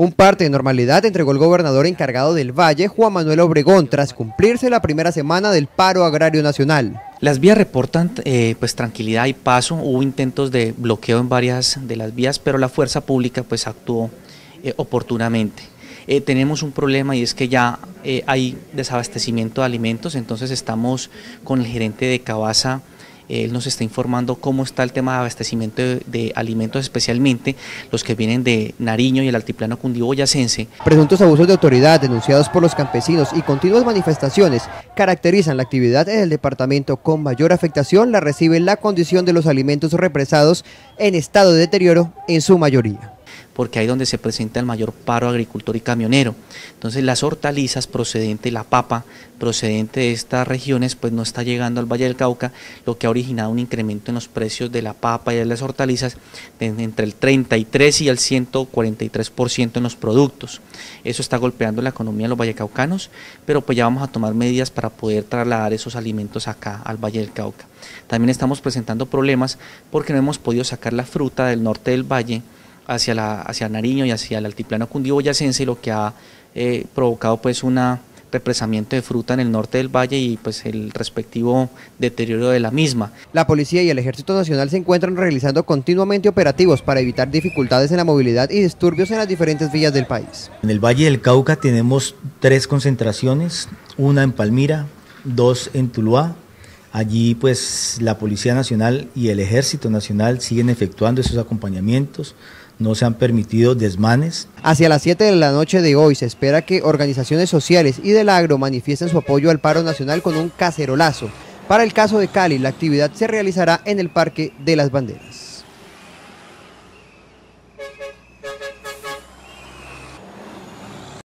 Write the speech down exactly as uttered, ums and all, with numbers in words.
Un parte de normalidad entregó el gobernador encargado del Valle, Juan Manuel Obregón, tras cumplirse la primera semana del paro agrario nacional. Las vías reportan eh, pues tranquilidad y paso. Hubo intentos de bloqueo en varias de las vías, pero la fuerza pública pues actuó eh, oportunamente. Eh, tenemos un problema y es que ya eh, hay desabastecimiento de alimentos, entonces estamos con el gerente de Cabaza. Él nos está informando cómo está el tema de abastecimiento de, de alimentos, especialmente los que vienen de Nariño y el altiplano cundiboyacense. Presuntos abusos de autoridad denunciados por los campesinos y continuas manifestaciones caracterizan la actividad en el departamento. Con mayor afectación la recibe la condición de los alimentos represados en estado de deterioro en su mayoría, porque ahí es donde se presenta el mayor paro agricultor y camionero. Entonces las hortalizas procedentes, la papa procedente de estas regiones, pues no está llegando al Valle del Cauca, lo que ha originado un incremento en los precios de la papa y de las hortalizas de entre el treinta y tres y el ciento cuarenta y tres por ciento en los productos. Eso está golpeando la economía de los vallecaucanos, pero pues ya vamos a tomar medidas para poder trasladar esos alimentos acá al Valle del Cauca. También estamos presentando problemas porque no hemos podido sacar la fruta del norte del valle hacia la, hacia Nariño y hacia el altiplano cundiboyacense, lo que ha eh, provocado pues un represamiento de fruta en el norte del valle y pues el respectivo deterioro de la misma. La policía y el Ejército Nacional se encuentran realizando continuamente operativos para evitar dificultades en la movilidad y disturbios en las diferentes villas del país. En el Valle del Cauca tenemos tres concentraciones, una en Palmira, dos en Tuluá. Allí pues la Policía Nacional y el Ejército Nacional siguen efectuando esos acompañamientos, no se han permitido desmanes. Hacia las siete de la noche de hoy se espera que organizaciones sociales y del agro manifiesten su apoyo al paro nacional con un cacerolazo. Para el caso de Cali, la actividad se realizará en el Parque de las Banderas.